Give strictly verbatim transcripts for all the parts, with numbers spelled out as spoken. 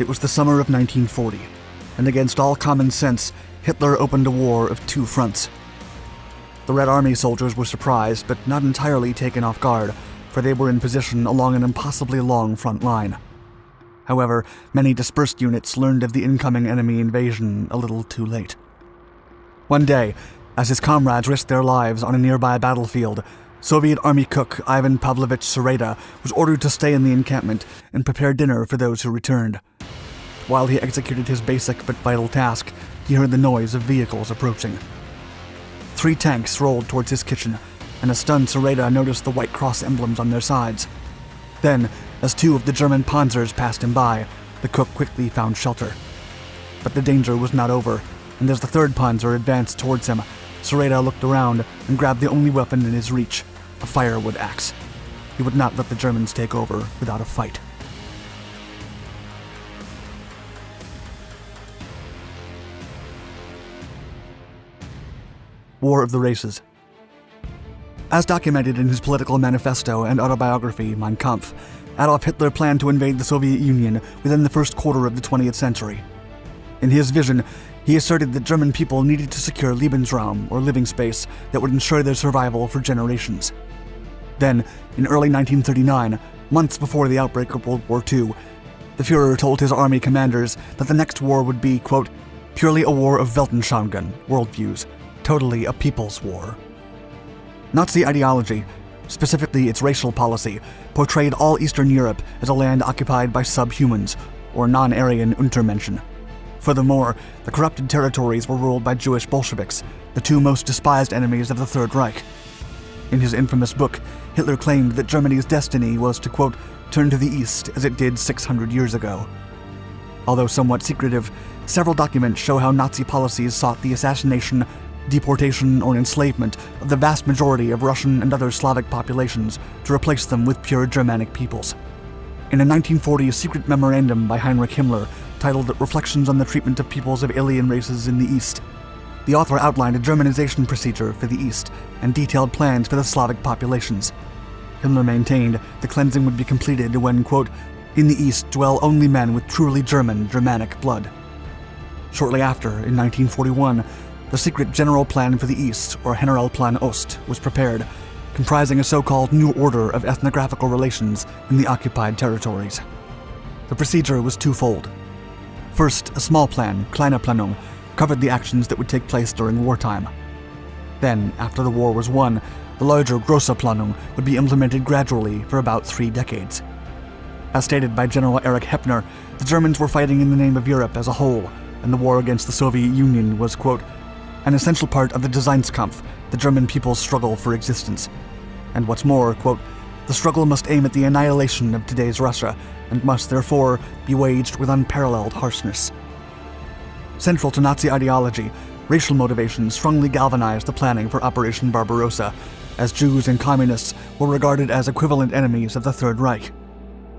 It was the summer of nineteen forty, and against all common sense, Hitler opened a war of two fronts. The Red Army soldiers were surprised, but not entirely taken off guard, for they were in position along an impossibly long front line. However, many dispersed units learned of the incoming enemy invasion a little too late. One day, as his comrades risked their lives on a nearby battlefield, Soviet Army cook Ivan Pavlovich Sereda was ordered to stay in the encampment and prepare dinner for those who returned. While he executed his basic but vital task, he heard the noise of vehicles approaching. Three tanks rolled towards his kitchen, and a stunned Sereda noticed the White Cross emblems on their sides. Then, as two of the German panzers passed him by, the cook quickly found shelter. But the danger was not over, and as the third panzer advanced towards him, Sereda looked around and grabbed the only weapon in his reach, a firewood axe. He would not let the Germans take over without a fight. War of the Races. As documented in his political manifesto and autobiography, Mein Kampf, Adolf Hitler planned to invade the Soviet Union within the first quarter of the twentieth century. In his vision, he asserted that German people needed to secure Lebensraum, or living space, that would ensure their survival for generations. Then, in early nineteen thirty-nine, months before the outbreak of World War Two, the Führer told his army commanders that the next war would be, quote, purely a war of Weltanschauungen, worldviews, totally a people's war. Nazi ideology, specifically its racial policy, portrayed all Eastern Europe as a land occupied by subhumans, or non-Aryan Untermenschen. Furthermore, the corrupted territories were ruled by Jewish Bolsheviks, the two most despised enemies of the Third Reich. In his infamous book, Hitler claimed that Germany's destiny was to, quote, turn to the East as it did six hundred years ago. Although somewhat secretive, several documents show how Nazi policies sought the assassination, deportation, or enslavement of the vast majority of Russian and other Slavic populations to replace them with pure Germanic peoples. In a nineteen forty secret memorandum by Heinrich Himmler titled Reflections on the Treatment of Peoples of Alien Races in the East, the author outlined a Germanization procedure for the East and detailed plans for the Slavic populations. Himmler maintained the cleansing would be completed when, quote, in the East dwell only men with truly German, Germanic blood. Shortly after, in nineteen forty-one, the secret General Plan for the East, or Generalplan Ost, was prepared, comprising a so-called new order of ethnographical relations in the occupied territories. The procedure was twofold. First, a small plan, Kleine Planung, covered the actions that would take place during wartime. Then, after the war was won, the larger Große Planung would be implemented gradually for about three decades. As stated by General Erich Heppner, the Germans were fighting in the name of Europe as a whole, and the war against the Soviet Union was, quote, an essential part of the Daseinskampf, the German people's struggle for existence. And what's more, quote, the struggle must aim at the annihilation of today's Russia, and must therefore be waged with unparalleled harshness. Central to Nazi ideology, racial motivations strongly galvanized the planning for Operation Barbarossa, as Jews and communists were regarded as equivalent enemies of the Third Reich.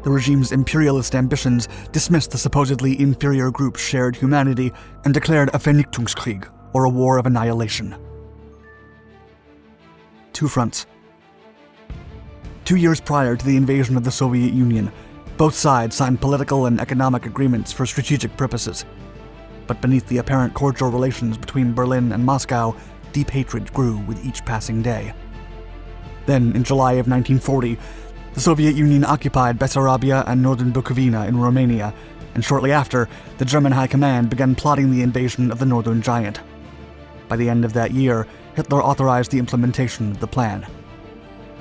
The regime's imperialist ambitions dismissed the supposedly inferior group's shared humanity and declared a Vernichtungskrieg, or a war of annihilation. Two fronts. Two years prior to the invasion of the Soviet Union, both sides signed political and economic agreements for strategic purposes. But beneath the apparent cordial relations between Berlin and Moscow, deep hatred grew with each passing day. Then, in July of nineteen forty, the Soviet Union occupied Bessarabia and northern Bukovina in Romania, and shortly after, the German High Command began plotting the invasion of the Northern Giant. By the end of that year, Hitler authorized the implementation of the plan.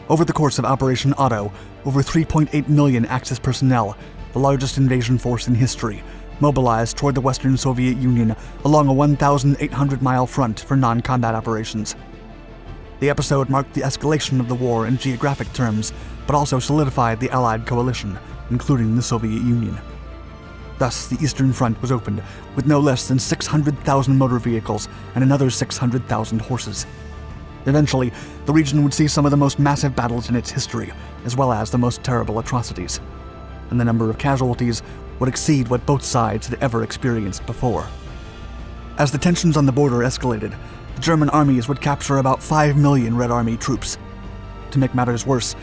Over the course of Operation Otto, over three point eight million Axis personnel, the largest invasion force in history, mobilized toward the Western Soviet Union along a one thousand eight hundred mile front for non-combat operations. The episode marked the escalation of the war in geographic terms, but also solidified the Allied coalition, including the Soviet Union. Thus, the Eastern Front was opened, with no less than six hundred thousand motor vehicles and another six hundred thousand horses. Eventually, the region would see some of the most massive battles in its history, as well as the most terrible atrocities. And the number of casualties would exceed what both sides had ever experienced before. As the tensions on the border escalated, the German armies would capture about five million Red Army troops. To make matters worse,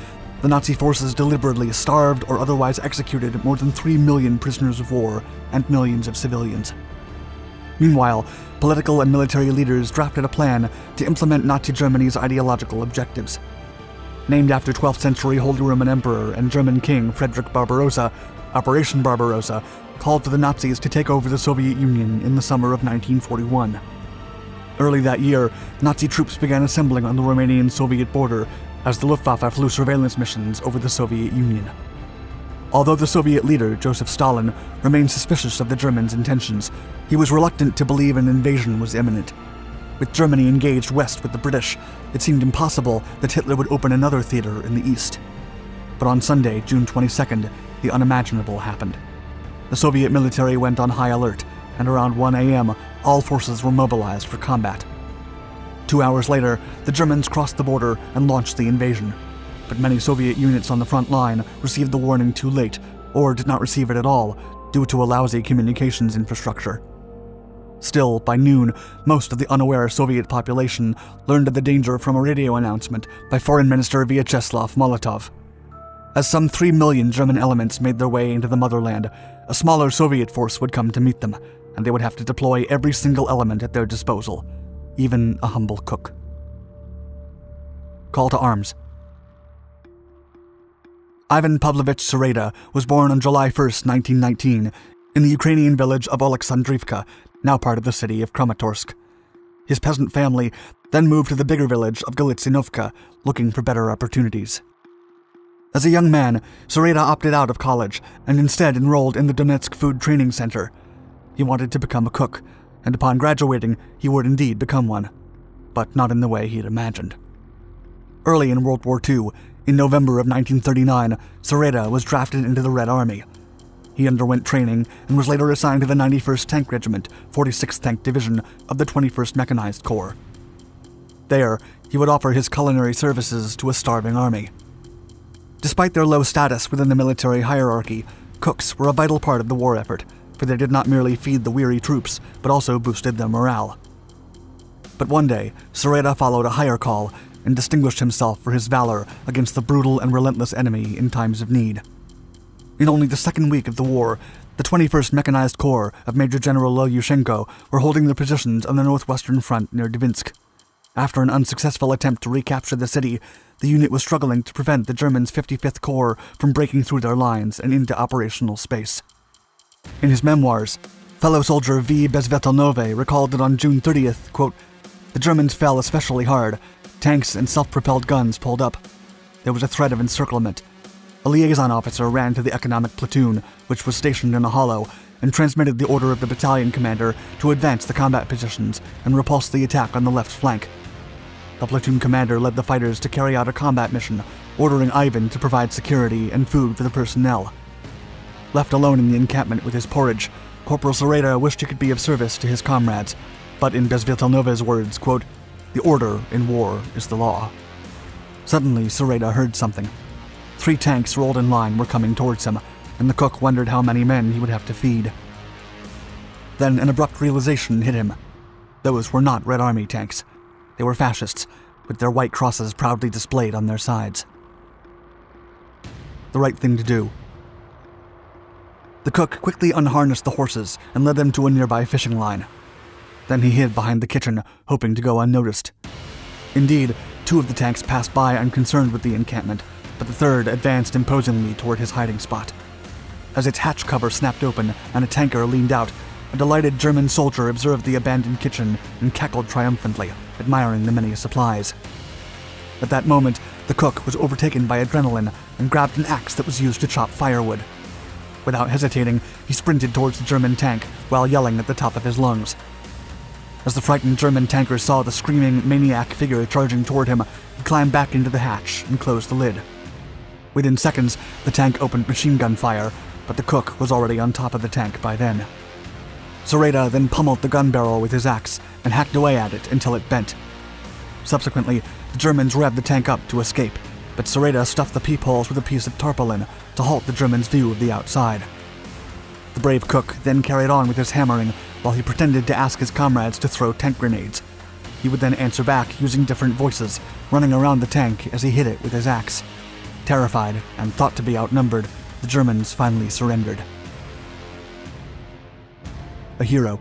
The Nazi forces deliberately starved or otherwise executed more than three million prisoners of war and millions of civilians. Meanwhile, political and military leaders drafted a plan to implement Nazi Germany's ideological objectives. Named after twelfth century Holy Roman Emperor and German King Frederick Barbarossa, Operation Barbarossa called for the Nazis to take over the Soviet Union in the summer of nineteen forty-one. Early that year, Nazi troops began assembling on the Romanian-Soviet border as the Luftwaffe flew surveillance missions over the Soviet Union. Although the Soviet leader, Joseph Stalin, remained suspicious of the Germans' intentions, he was reluctant to believe an invasion was imminent. With Germany engaged west with the British, it seemed impossible that Hitler would open another theater in the east. But on Sunday, June twenty-second, the unimaginable happened. The Soviet military went on high alert, and around one A M, all forces were mobilized for combat. Two hours later, the Germans crossed the border and launched the invasion. But many Soviet units on the front line received the warning too late, or did not receive it at all, due to a lousy communications infrastructure. Still, by noon, most of the unaware Soviet population learned of the danger from a radio announcement by Foreign Minister Vyacheslav Molotov. As some three million German elements made their way into the motherland, a smaller Soviet force would come to meet them, and they would have to deploy every single element at their disposal, even a humble cook. Call to arms. Ivan Pavlovich Sereda was born on July first, nineteen nineteen, in the Ukrainian village of Oleksandrivka, now part of the city of Kramatorsk. His peasant family then moved to the bigger village of Galitsynovka, looking for better opportunities. As a young man, Sereda opted out of college and instead enrolled in the Donetsk Food Training Center. He wanted to become a cook, and upon graduating, he would indeed become one, but not in the way he had imagined. Early in World War Two, in November of nineteen thirty-nine, Sereda was drafted into the Red Army. He underwent training and was later assigned to the ninety-first Tank Regiment, forty-sixth Tank Division of the twenty-first Mechanized Corps. There, he would offer his culinary services to a starving army. Despite their low status within the military hierarchy, cooks were a vital part of the war effort, for they did not merely feed the weary troops, but also boosted their morale. But one day, Sereda followed a higher call and distinguished himself for his valor against the brutal and relentless enemy in times of need. In only the second week of the war, the twenty-first Mechanized Corps of Major General Lelyushenko were holding their positions on the northwestern front near Dvinsk. After an unsuccessful attempt to recapture the city, the unit was struggling to prevent the Germans' fifty-fifth Corps from breaking through their lines and into operational space. In his memoirs, fellow soldier V. Bezvetelnove recalled that on June thirtieth, quote, "The Germans fell especially hard. Tanks and self-propelled guns pulled up. There was a threat of encirclement. A liaison officer ran to the economic platoon, which was stationed in a hollow, and transmitted the order of the battalion commander to advance the combat positions and repulse the attack on the left flank. The platoon commander led the fighters to carry out a combat mission, ordering Ivan to provide security and food for the personnel. Left alone in the encampment with his porridge, Corporal Sereda wished he could be of service to his comrades, but in Bezvetelnove's words, quote, "The order in war is the law." Suddenly, Sereda heard something. Three tanks rolled in line were coming towards him, and the cook wondered how many men he would have to feed. Then an abrupt realization hit him. Those were not Red Army tanks. They were fascists, with their white crosses proudly displayed on their sides. The right thing to do. The cook quickly unharnessed the horses and led them to a nearby fishing line. Then he hid behind the kitchen, hoping to go unnoticed. Indeed, two of the tanks passed by unconcerned with the encampment, but the third advanced imposingly toward his hiding spot. As its hatch cover snapped open and a tanker leaned out, a delighted German soldier observed the abandoned kitchen and cackled triumphantly, admiring the many supplies. At that moment, the cook was overtaken by adrenaline and grabbed an axe that was used to chop firewood. Without hesitating, he sprinted towards the German tank while yelling at the top of his lungs. As the frightened German tanker saw the screaming, maniac figure charging toward him, he climbed back into the hatch and closed the lid. Within seconds, the tank opened machine gun fire, but the cook was already on top of the tank by then. Sereda then pummeled the gun barrel with his axe and hacked away at it until it bent. Subsequently, the Germans revved the tank up to escape, but Sereda stuffed the peepholes with a piece of tarpaulin to halt the Germans' view of the outside. The brave cook then carried on with his hammering, while he pretended to ask his comrades to throw tank grenades. He would then answer back using different voices, running around the tank as he hit it with his axe. Terrified and thought to be outnumbered, the Germans finally surrendered. A hero.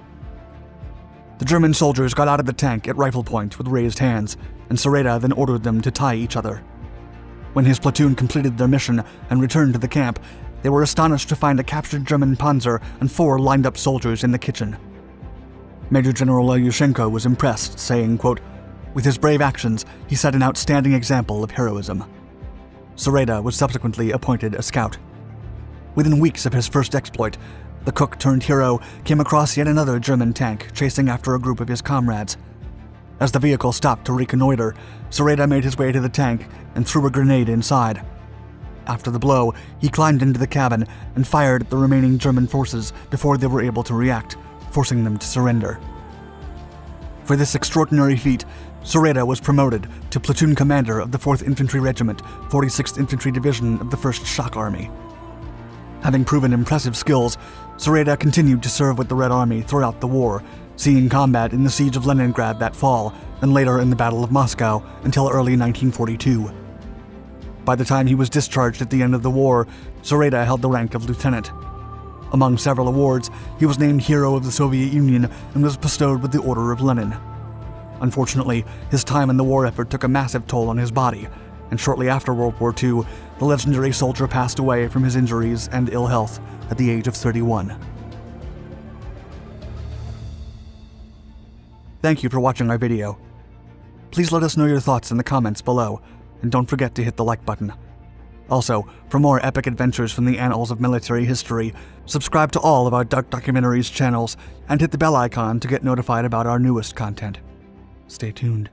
The German soldiers got out of the tank at rifle point with raised hands, and Sereda then ordered them to tie each other. When his platoon completed their mission and returned to the camp, they were astonished to find a captured German panzer and four lined-up soldiers in the kitchen. Major General Lelyushenko was impressed, saying, quote, "With his brave actions, he set an outstanding example of heroism." Sereda was subsequently appointed a scout. Within weeks of his first exploit, the cook-turned-hero came across yet another German tank chasing after a group of his comrades. As the vehicle stopped to reconnoiter, Sereda made his way to the tank and threw a grenade inside. After the blow, he climbed into the cabin and fired at the remaining German forces before they were able to react, forcing them to surrender. For this extraordinary feat, Sereda was promoted to platoon commander of the fourth Infantry Regiment, forty-sixth Infantry Division of the first Shock Army. Having proven impressive skills, Sereda continued to serve with the Red Army throughout the war, seeing combat in the Siege of Leningrad that fall and later in the Battle of Moscow until early nineteen forty-two. By the time he was discharged at the end of the war, Sereda held the rank of lieutenant. Among several awards, he was named Hero of the Soviet Union and was bestowed with the Order of Lenin. Unfortunately, his time in the war effort took a massive toll on his body, and shortly after World War Two, the legendary soldier passed away from his injuries and ill health at the age of thirty-one. Thank you for watching our video. Please let us know your thoughts in the comments below, and don't forget to hit the like button. Also, for more epic adventures from the annals of military history, subscribe to all of our Dark Documentaries channels and hit the bell icon to get notified about our newest content. Stay tuned.